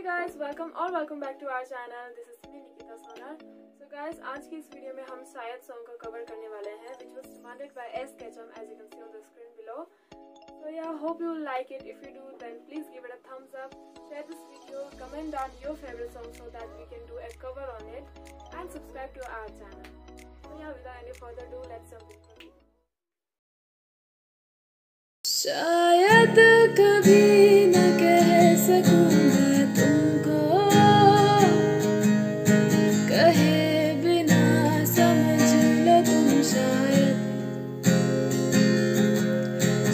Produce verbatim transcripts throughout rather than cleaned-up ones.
हाय guys, welcome और welcome back to our channel. This is me Nikita Sonar. So guys, आज की इस वीडियो में हम शायद सॉन्ग को कवर करने वाले हैं which was demanded by S Ketchum as you can see on the screen below. So या hope you like it. If you do then please give it a thumbs up, share this video, comment on your favourite song so that we can do a cover on it and subscribe to our channel. So या without any further do let's jump in. शायद कभी ना कह सकूं मैं तुमको, कहे बिना समझ लो तुम शायद।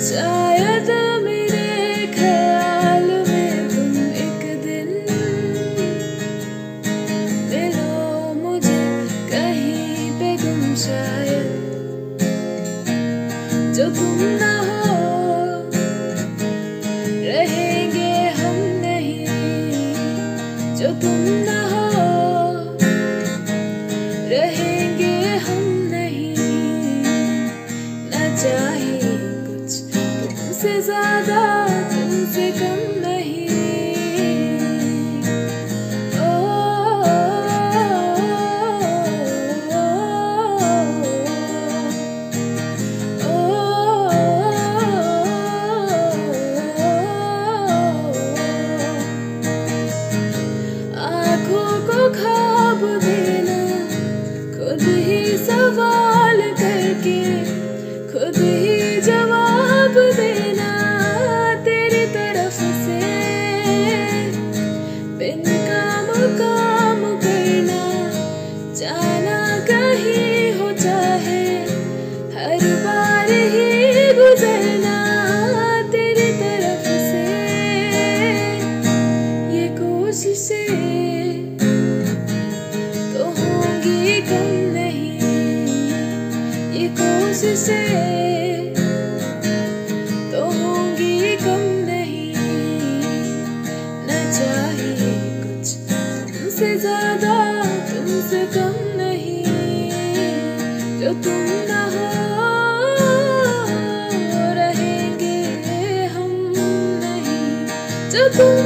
शायद मेरे ख्याल में तुम एक दिन मिलो मुझे कहीं पे गुम शायद। जो तुम ना हो रहेंगे हम नहीं, जो तुम ना हो रहेंगे हम नहीं। ना चाहिए कुछ तुमसे ज्यादा तुमसे कम नहीं। ओ, ओ, ओ, ओ, ओ, ओ, ओ, सवाल करके खुद ही जवाब देना तेरी तरफ से, बिन काम काम करना जाना कहीं हो चाहे हर बार ही गुजरना तेरी तरफ से। ये कोशिशें तो होंगी कम नहीं, कोशिशें तो होंगी कम नहीं। ना चाहिए कुछ तुमसे ज्यादा तुमसे कम नहीं। जो तुम ना हो रहेंगे हम नहीं, जो तुम